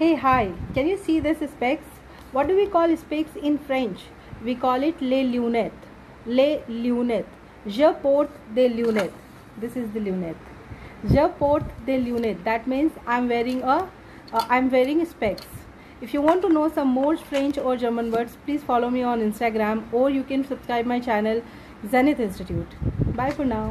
Hey, hi, can you see this specs? What do we call specs in French? We call it les lunettes, je porte des lunettes. This is the lunette, je porte des lunettes. That means I'm wearing specs. If you want to know some more French or German words, please follow me on Instagram, or you can subscribe my channel, Zenith Institute. Bye for now.